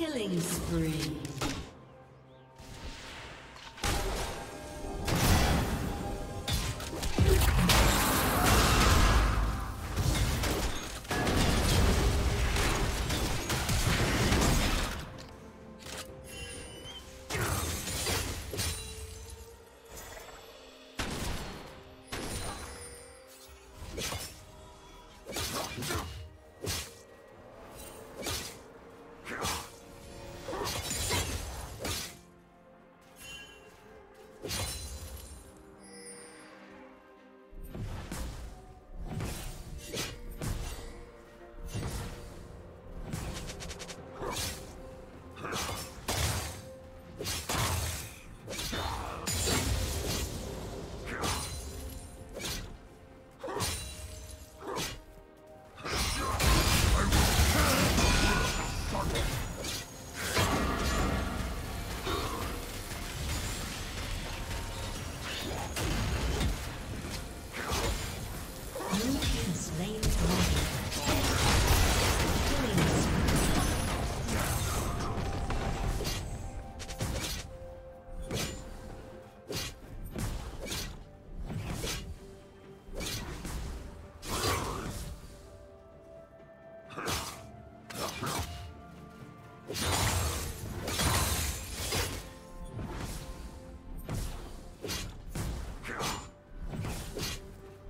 Killing spree.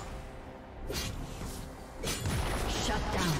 Shut down.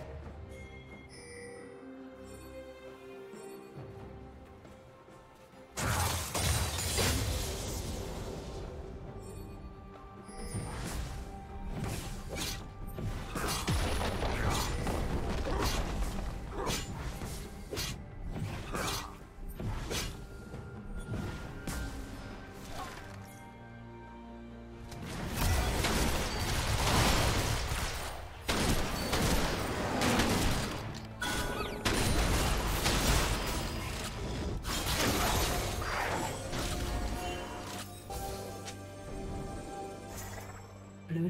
Blue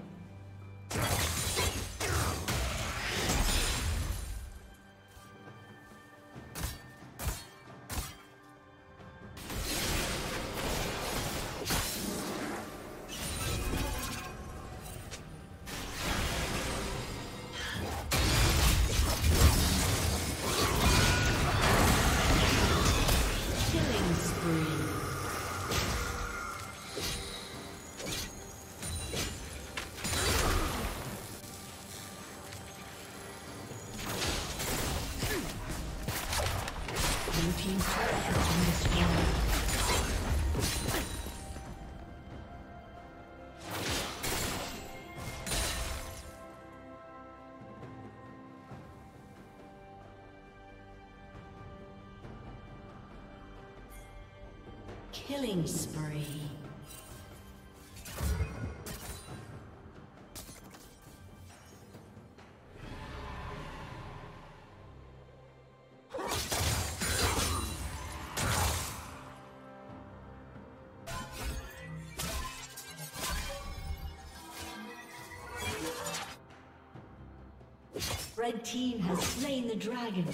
Killing spree. Red team has slain the dragon.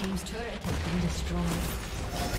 Team's turret has been destroyed.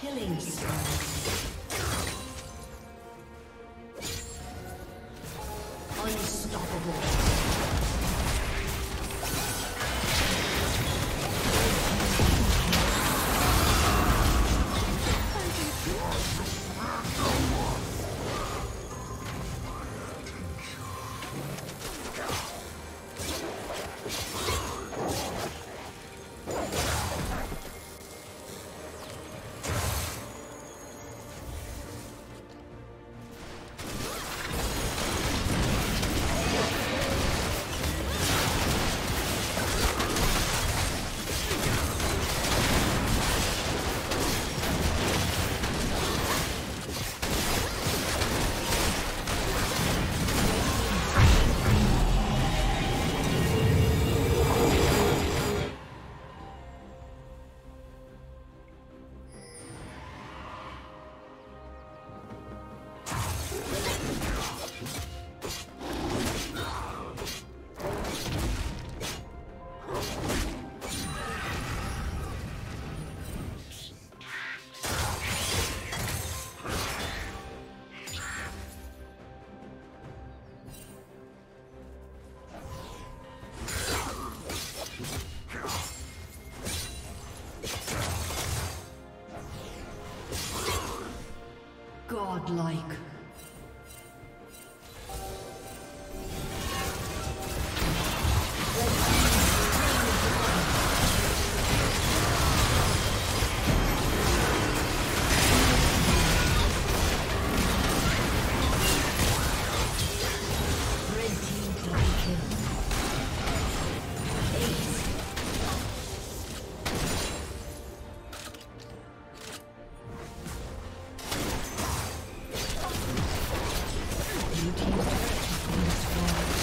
Killing spree. Godlike. Blue team's turret has been destroyed.